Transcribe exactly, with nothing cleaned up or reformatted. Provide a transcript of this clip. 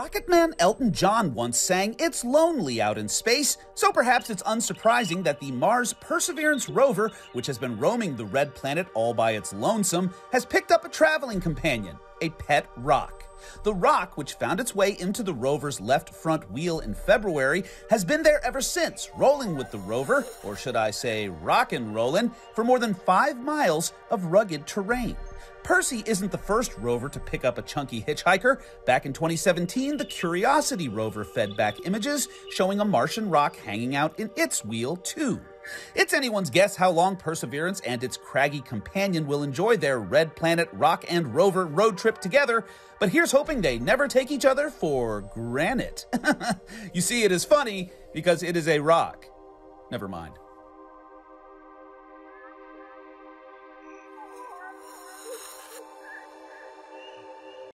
Rocket Man Elton John once sang it's lonely out in space, so perhaps it's unsurprising that the Mars Perseverance rover, which has been roaming the red planet all by its lonesome, has picked up a traveling companion, a pet rock. The rock, which found its way into the rover's left front wheel in February, has been there ever since, rolling with the rover, or should I say rockin' rollin', for more than five miles of rugged terrain. Percy isn't the first rover to pick up a chunky hitchhiker. Back in twenty seventeen, the Curiosity rover fed back images showing a Martian rock hanging out in its wheel, too. It's anyone's guess how long Perseverance and its craggy companion will enjoy their red planet rock and rover road trip together, but here's hoping they never take each other for granted. You see, it is funny because it is a rock. Never mind.